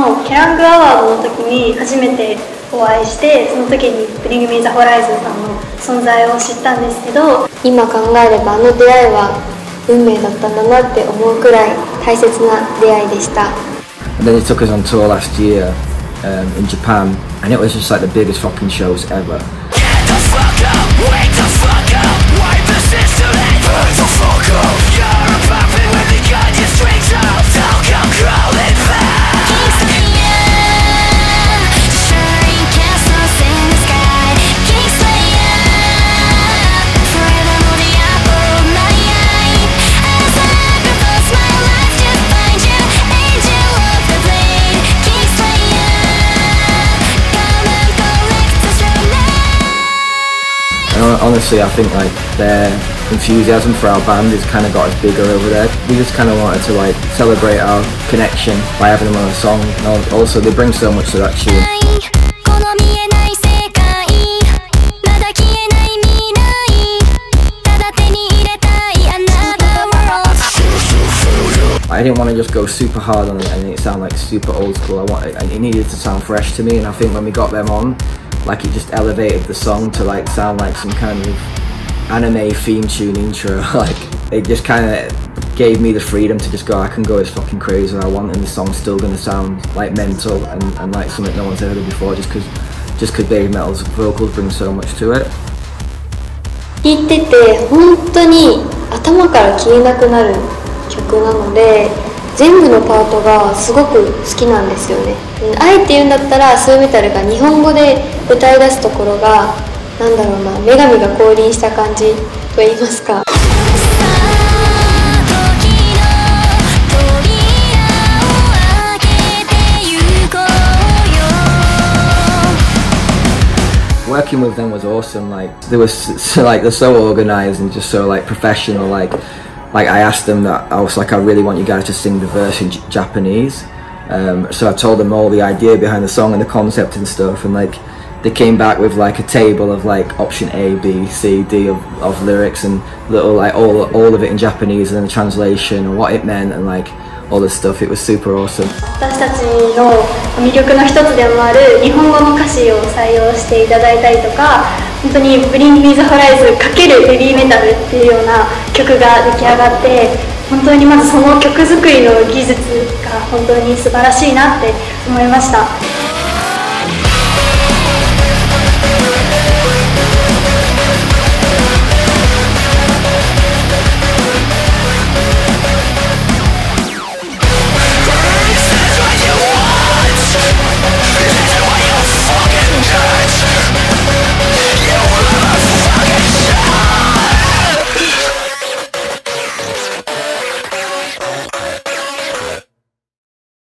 のケラングアワードの時に初めてお会いして、その時に「Bring Me the Horizon」さんの存在を知ったんですけど、今考えればあの出会いは運命だったんだなって思うくらい大切な出会いでした。 Then they took us on tour last year in Japan, and it was just like the biggest fucking shows ever. Get the fuck up, wake the fuck up, wipe the system and burn the fuck up. You're a puppet when the gun just strings up. Don't come crawling back. Kings of the air, shining castles in the sky. Kings of the air, forever on the apple of my eye. As I propose my life to find you, angel of the blade. Kings of the air, come and collect us from night. And honestly, I think like they're enthusiasm for our band has kind of got us bigger over there. We just kind of wanted to like celebrate our connection by having them on a song, and also they bring so much to that tune. I didn't want to just go super hard on it and it sound like super old school. It needed to sound fresh to me, and I think when we got them on, like it just elevated the song to like sound like some kind of anime theme tune intro. Like it just kind of gave me the freedom to just go, I can go as fucking crazy as I want, and the song's still gonna sound like mental and like something no one's heard of before, just cause Baby Metal's vocals bring so much to it. 聴いてて本当に頭から消えなくなる曲なので、全部のパートがすごく好きなんですよね。あえて言うんだったらスーメタルが日本語で歌い出すところが、なんだろうな、女神が降臨した感じと言いますか。Working with them was awesome. Like they were so, like they're so organized and just so like professional. Like I asked them that I was like, I really want you guys to sing the verse in Japanese. So I told them all the idea behind the song and the concept and stuff, and like. They came back with like a table of like option A, B, C, D of lyrics, and little like all of it in Japanese, and then the translation and what it meant and like all this stuff. It was super awesome. 私たちの魅力の一つでもある日本語の歌詞を採用していただいたりとか、本当にBring Me the Horizon ×ヘビーメタルっていうような曲が出来上がって、本当にまずその曲作りの技術が本当に素晴らしいなって思いました。